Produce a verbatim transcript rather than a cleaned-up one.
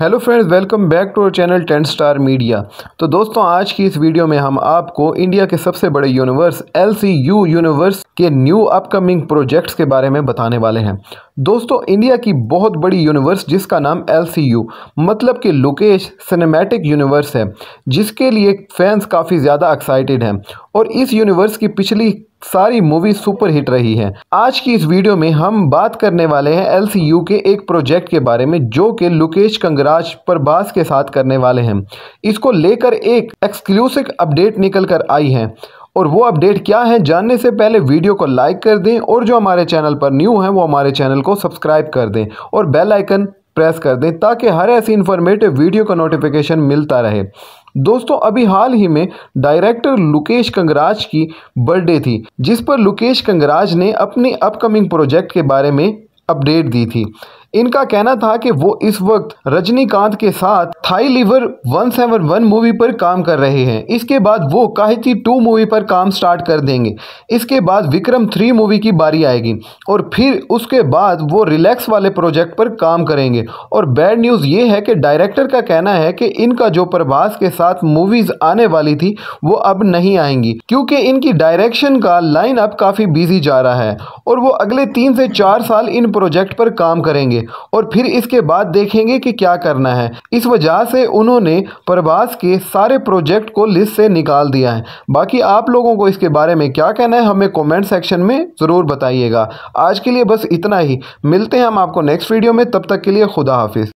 Hello friends, welcome back to our channel trend star media. तो दोस्तों, आज की इस वीडियो में हम आपको इंडिया के सबसे बड़े universe L C U universe के न्यू अपकमिंग प्रोजेक्ट्स के बारे में बताने वाले हैं। दोस्तों, इंडिया की बहुत बड़ी यूनिवर्स जिसका नाम एल सी यू मतलब कि लोकेश सिनेमैटिक यूनिवर्स है, जिसके लिए फैंस काफ़ी ज़्यादा एक्साइटेड हैं और इस यूनिवर्स की पिछली सारी मूवी सुपर हिट रही है। आज की इस वीडियो में हम बात करने वाले हैं एल सी यू के एक प्रोजेक्ट के बारे में जो कि लोकेश कनगराज प्रभास के साथ करने वाले हैं। इसको लेकर एक एक्सक्लूसिव अपडेट निकल कर आई है और वो अपडेट क्या है, जानने से पहले वीडियो को लाइक कर दें और जो हमारे चैनल पर न्यू हैं वो हमारे चैनल को सब्सक्राइब कर दें और बेल आइकन प्रेस कर दें ताकि हर ऐसी इन्फॉर्मेटिव वीडियो का नोटिफिकेशन मिलता रहे। दोस्तों, अभी हाल ही में डायरेक्टर लोकेश कनगराज की बर्थडे थी, जिस पर लोकेश कनगराज ने अपने अपकमिंग प्रोजेक्ट के बारे में अपडेट दी थी। इनका कहना था कि वो इस वक्त रजनीकांत के साथ Thalaivar one seven one movie पर काम कर रहे हैं। इसके बाद वो काहिती टू मूवी पर काम स्टार्ट कर देंगे। इसके बाद विक्रम थ्री मूवी की बारी आएगी और फिर उसके बाद वो रिलैक्स वाले प्रोजेक्ट पर काम करेंगे। और बैड न्यूज़ ये है कि डायरेक्टर का कहना है कि इनका जो प्रभास के साथ मूवीज़ आने वाली थी वो अब नहीं आएंगी क्योंकि इनकी डायरेक्शन का लाइन अप काफ़ी बिजी जा रहा है और वो अगले तीन से चार साल इन प्रोजेक्ट पर काम करेंगे और फिर इसके बाद देखेंगे कि क्या करना है। इस वजह से उन्होंने प्रभास के सारे प्रोजेक्ट को लिस्ट से निकाल दिया है। बाकी आप लोगों को इसके बारे में क्या कहना है हमें कमेंट सेक्शन में ज़रूर बताइएगा। आज के लिए बस इतना ही, मिलते हैं हम आपको नेक्स्ट वीडियो में, तब तक के लिए खुदा हाफिज़।